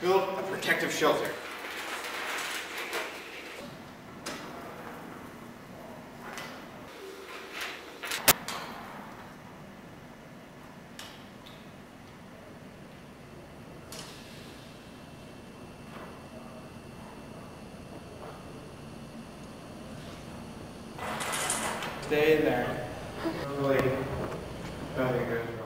Build a protective shelter. Stay there. Really, very good.